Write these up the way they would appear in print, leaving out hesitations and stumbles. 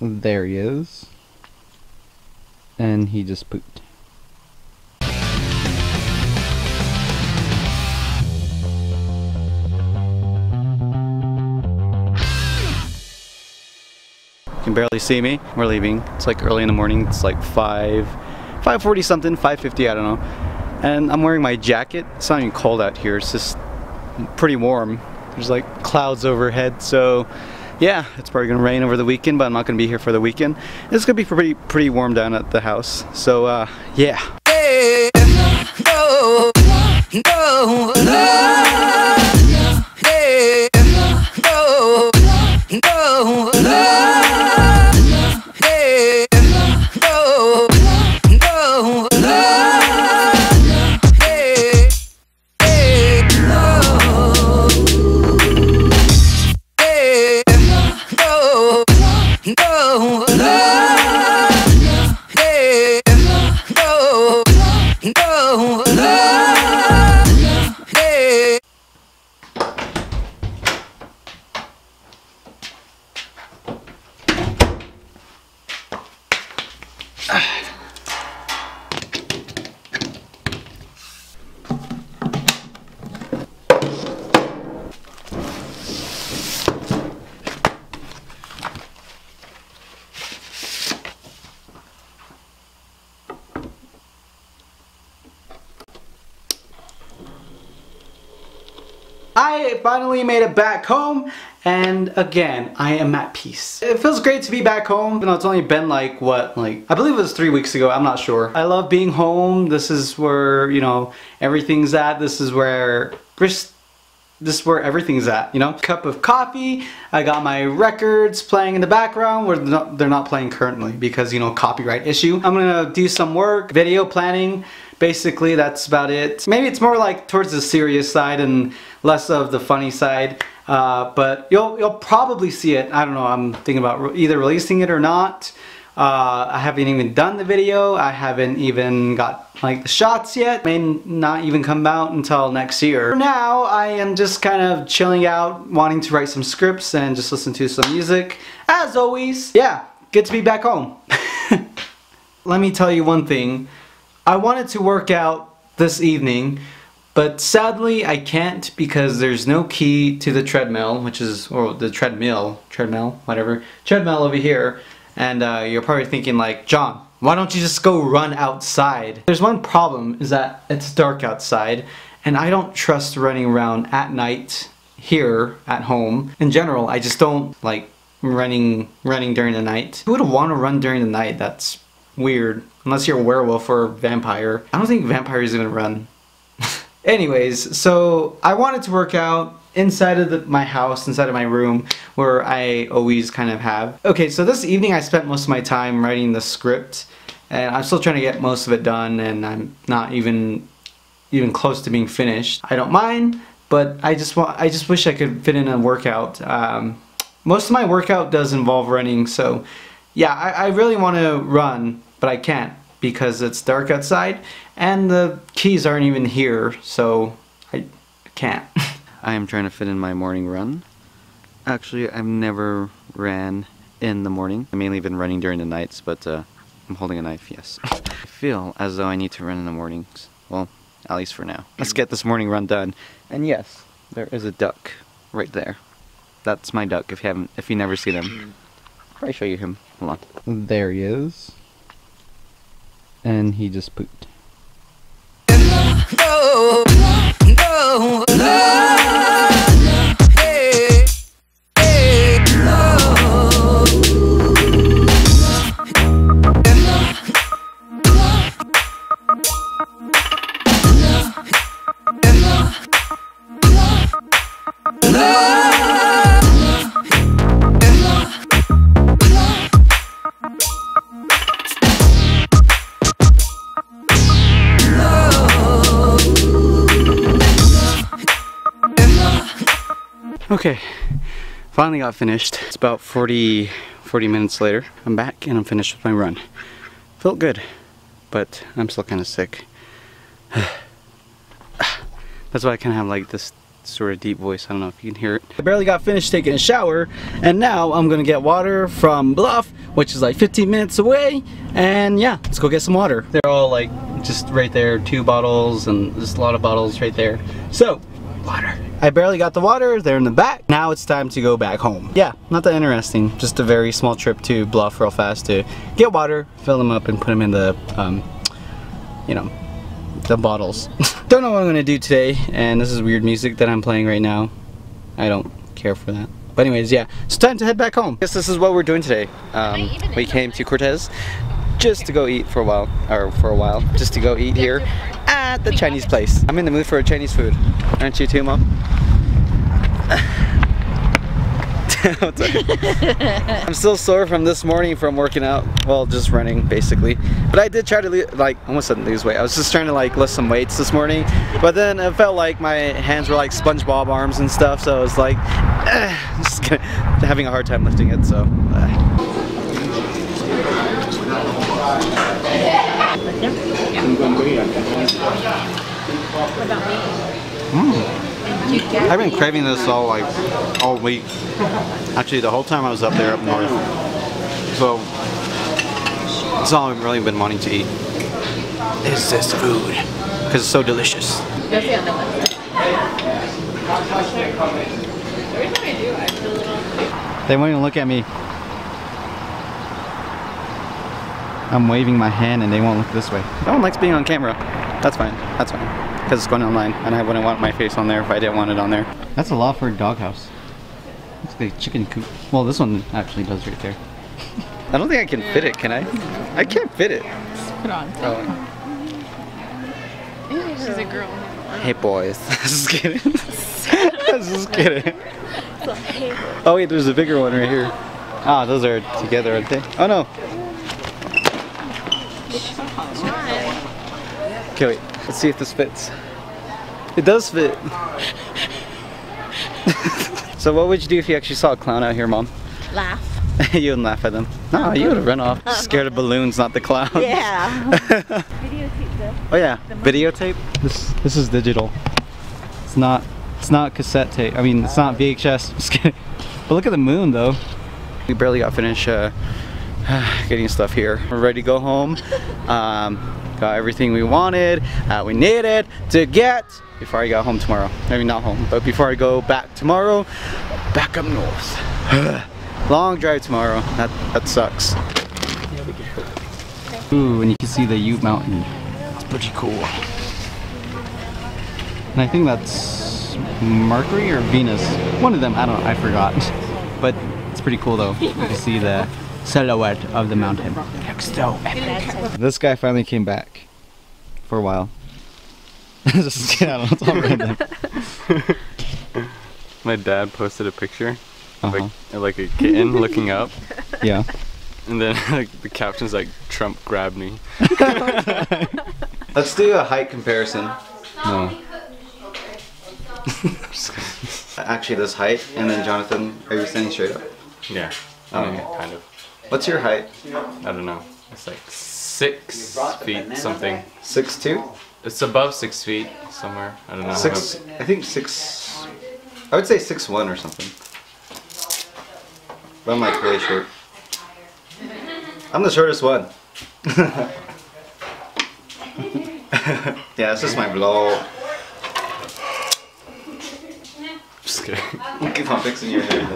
There he is. And he just pooped. You can barely see me. We're leaving. It's like early in the morning. It's like 5:40 something, 5:50, I don't know. And I'm wearing my jacket. It's not even cold out here. It's just pretty warm. There's like clouds overhead, so yeah, it's probably gonna rain over the weekend, but I'm not gonna be here for the weekend. It's gonna be pretty warm down at the house, so yeah. Hey, no, no, no, hey, no, no, no. I finally made it back home, and again, I am at peace. It feels great to be back home, even though it's only been like, what, like, I believe it was 3 weeks ago, I'm not sure. I love being home. This is where, you know, everything's at. This is where everything's at, you know? Cup of coffee, I got my records playing in the background, where they're not playing currently because, you know, copyright issue. I'm gonna do some work, video planning. Basically, that's about it. Maybe it's more like towards the serious side and less of the funny side, but you'll probably see it. I don't know, I'm thinking about either releasing it or not. I haven't even done the video. I haven't even got like the shots yet. May not even come out until next year. For now, I am just kind of chilling out, wanting to write some scripts and just listen to some music. As always, yeah, good to be back home. Let me tell you one thing. I wanted to work out this evening, but sadly I can't because there's no key to the treadmill, which is, or the treadmill, whatever, treadmill over here. And you're probably thinking like, John, why don't you just go run outside? There's one problem, is that it's dark outside and I don't trust running around at night here at home. In general, I just don't like running during the night. Who would want to run during the night? That's weird. Unless you're a werewolf or a vampire. I don't think vampires even run. Anyways, so I wanted to work out inside of my house, inside of my room, where I always kind of have. Okay, so this evening I spent most of my time writing the script, and I'm still trying to get most of it done, and I'm not even close to being finished. I don't mind, but I just wish I could fit in a workout. Most of my workout does involve running, so yeah, I really want to run. But I can't because it's dark outside and the keys aren't even here, so I can't. I am trying to fit in my morning run. Actually, I've never ran in the morning. I've mainly been running during the nights, but I'm holding a knife, yes. I feel as though I need to run in the mornings. Well, at least for now. Let's get this morning run done. And yes, there is a duck right there. That's my duck if you never see them. I'll probably show you him. Hold on. There he is. And he just pooped. No, no, no. Okay, finally got finished. It's about 40 minutes later. I'm back and I'm finished with my run. Felt good, but I'm still kind of sick. That's why I kind of have like this sort of deep voice. I don't know if you can hear it. I barely got finished taking a shower, and now I'm gonna get water from Bluff, which is like 15 minutes away, and yeah, let's go get some water. They're all like just right there, 2 bottles, and just a lot of bottles right there. So, water. I barely got the water, they're in the back. Now it's time to go back home. Yeah, not that interesting. Just a very small trip to Bluff real fast to get water, fill them up, and put them in the, you know, the bottles. Don't know what I'm gonna do today, and this is weird music that I'm playing right now. I don't care for that. But anyways, yeah, it's time to head back home. I guess this is what we're doing today. We came to Cortez just to go eat for a while, just to go eat here at the Chinese place. I'm in the mood for Chinese food. Aren't you too, Mom? I'm still sore from this morning from working out, well, just running basically. But I did try to almost didn't lose weight. I was just trying to lift some weights this morning, but then it felt like my hands were like SpongeBob arms and stuff, so I was like, I'm just having a hard time lifting it. So. I've been craving this all week. Actually, the whole time I was up there up north. So it's all I've really been wanting to eat. Is this food? Because it's so delicious. They won't even look at me. I'm waving my hand and they won't look this way. No one likes being on camera. That's fine. That's fine. Because it's going online and I wouldn't want my face on there if I didn't want it on there. That's a lot for a doghouse. Looks like a chicken coop. Well, this one actually does right there. I don't think I can fit it, can I? I can't fit it. Just put it on. Oh. She's a girl. Hey boys. Just kidding. Just kidding. Oh wait, there's a bigger one right here. Ah, those are together, aren't they? Oh no. Okay, wait. Let's see if this fits. It does fit. So what would you do if you actually saw a clown out here, Mom? Laugh. You wouldn't laugh at them. No, you would have run off. Scared of balloons, not the clowns. Yeah. Videotape though. Oh yeah, videotape. This is digital. It's not cassette tape. I mean, it's not VHS. Just kidding. But look at the moon though. We barely got finished getting stuff here. We're ready to go home. Got everything we wanted, we needed to get before I got home tomorrow. Maybe not home, but before I go back tomorrow, back up north. Long drive tomorrow. That sucks. Ooh, and you can see the Ute Mountain. It's pretty cool. And I think that's Mercury or Venus. One of them. I don't know. I forgot. But it's pretty cool though. You can see the silhouette of the mountain. So epic. This guy finally came back for a while. Just get out of My dad posted a picture like a kitten looking up. Yeah. And then the caption's like, Trump grabbed me. Let's do a height comparison. No. Actually this height, and then Jonathan, are you standing straight up? Yeah. Kind of. What's your height? I don't know. It's like 6 feet something. 6'2"? It's above 6 feet somewhere. I don't know. I think 6. I would say 6'1" or something. But I'm like really short. I'm the shortest one. Yeah, it's just my blow. Just kidding. Keep on fixing your hair.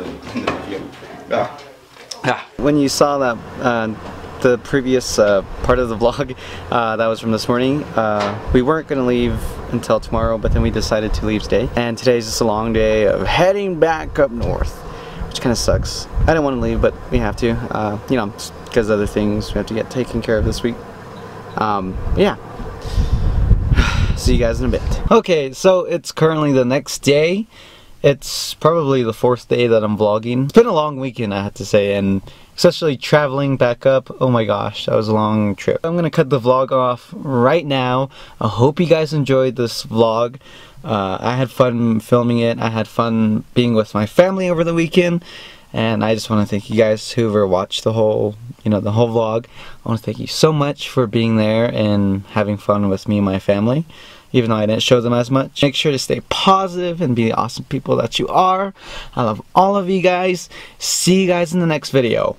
Ah. When you saw that the previous part of the vlog that was from this morning, we weren't gonna leave until tomorrow, but then we decided to leave today, and today's just a long day of heading back up north, which kind of sucks. I didn't want to leave, but we have to, you know, because other things we have to get taken care of this week. Yeah. See you guys in a bit. Okay, so it's currently the next day. It's probably the 4th day that I'm vlogging. It's been a long weekend, I have to say, and especially traveling back up. Oh my gosh, that was a long trip. I'm gonna cut the vlog off right now. I hope you guys enjoyed this vlog. I had fun filming it. I had fun being with my family over the weekend. And I just want to thank you guys whoever watched the whole, the whole vlog. I want to thank you so much for being there and having fun with me and my family. even though I didn't show them as much. Make sure to stay positive and be the awesome people that you are. I love all of you guys. See you guys in the next video.